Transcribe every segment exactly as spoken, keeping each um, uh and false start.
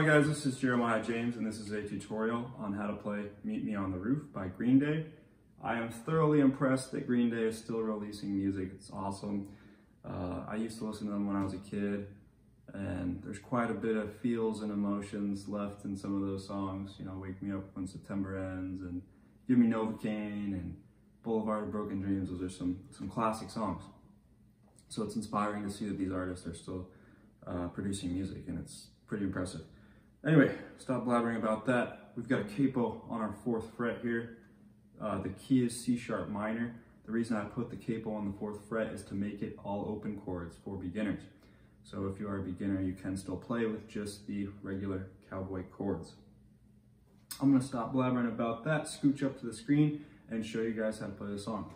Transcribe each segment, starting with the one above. Guys, this is Jeremiah James, and this is a tutorial on how to play Meet Me on the Roof by Green Day. I am thoroughly impressed that Green Day is still releasing music. It's awesome. Uh, I used to listen to them when I was a kid, and there's quite a bit of feels and emotions left in some of those songs. You know, Wake Me Up When September Ends, and Give Me Novocaine, and Boulevard of Broken Dreams. Those are some, some classic songs. So it's inspiring to see that these artists are still uh, producing music, and it's pretty impressive. Anyway, stop blabbering about that. We've got a capo on our fourth fret here. Uh, the key is C sharp minor. The reason I put the capo on the fourth fret is to make it all open chords for beginners. So if you are a beginner, you can still play with just the regular cowboy chords. I'm gonna stop blabbering about that, scooch up to the screen, and show you guys how to play the song.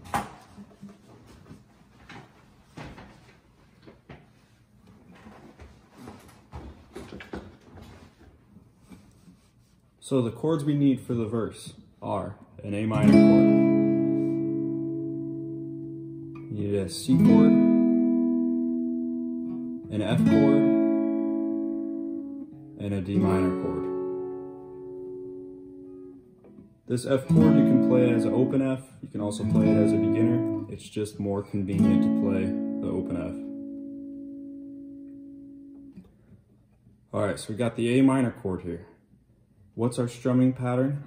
So the chords we need for the verse are an A minor chord, you need a C chord, an F chord, and a D minor chord. This F chord you can play as an open F, you can also play it as a beginner, it's just more convenient to play the open F. Alright, so we got the A minor chord here. What's our strumming pattern?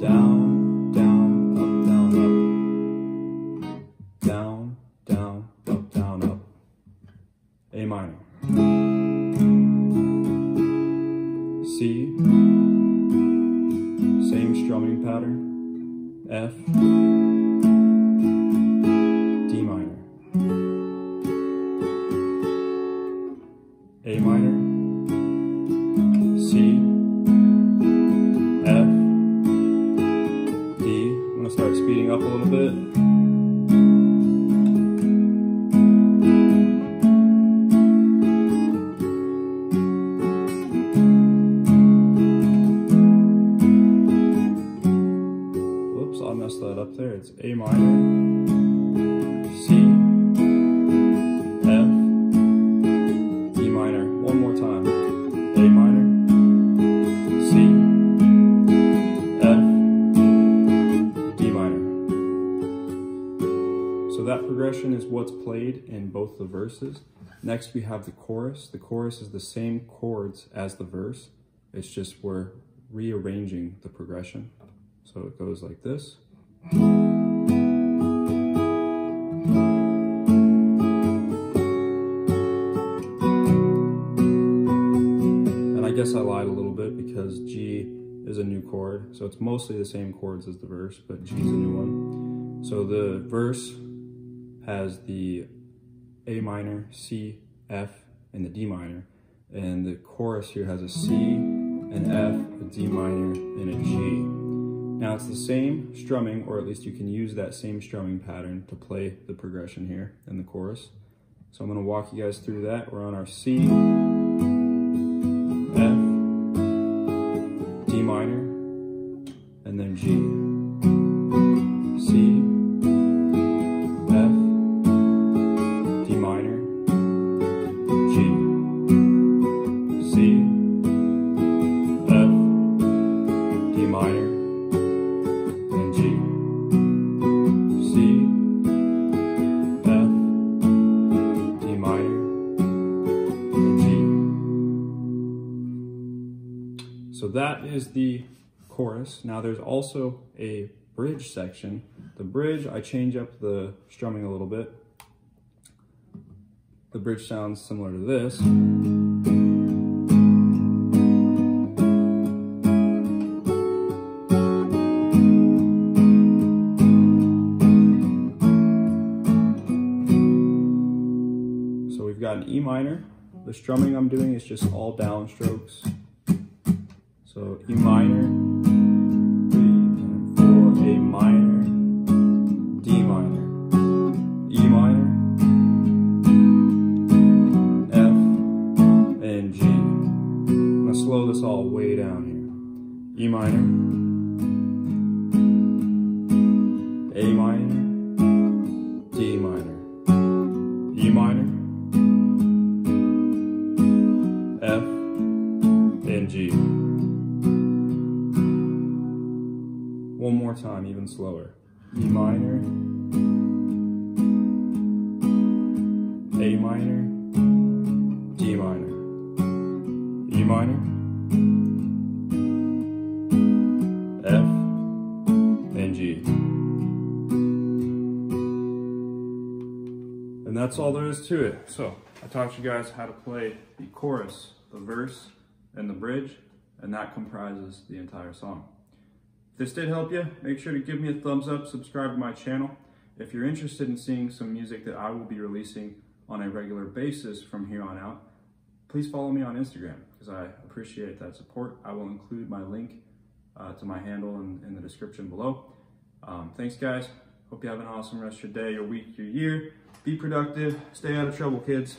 Down, down, up, down, up. Down, down, up, down, up. A minor. C. Same strumming pattern. F. D minor. A minor, C, F, D. I'm going to start speeding up a little bit. Whoops, I messed that up there. It's A minor, C. Progression is what's played in both the verses. Next we have the chorus. The chorus is the same chords as the verse. It's just we're rearranging the progression. So it goes like this. And I guess I lied a little bit because G is a new chord. So it's mostly the same chords as the verse, but G is a new one. So the verse has the A minor, C, F, and the D minor. And the chorus here has a C, an F, a D minor, and a G. Now it's the same strumming, or at least you can use that same strumming pattern to play the progression here in the chorus. So I'm gonna walk you guys through that. We're on our C, F, D minor, and then G. So that is the chorus. Now there's also a bridge section. The bridge, I change up the strumming a little bit. The bridge sounds similar to this. So we've got an E minor, The strumming I'm doing is just all downstrokes. So E minor, three, four, A minor, D minor, E minor, F, and G. I'm gonna slow this all way down here. E minor, A minor, D minor, E minor, F, and G. One more time, even slower. E minor, A minor, D minor, E minor, F, and G. And that's all there is to it. So, I taught you guys how to play the chorus, the verse, and the bridge, and that comprises the entire song. If this did help you, make sure to give me a thumbs up, subscribe to my channel. If you're interested in seeing some music that I will be releasing on a regular basis from here on out, please follow me on Instagram, because I appreciate that support. I will include my link uh, to my handle in, in the description below. Um, thanks guys. Hope you have an awesome rest of your day, your week, your year. Be productive. Stay out of trouble, kids.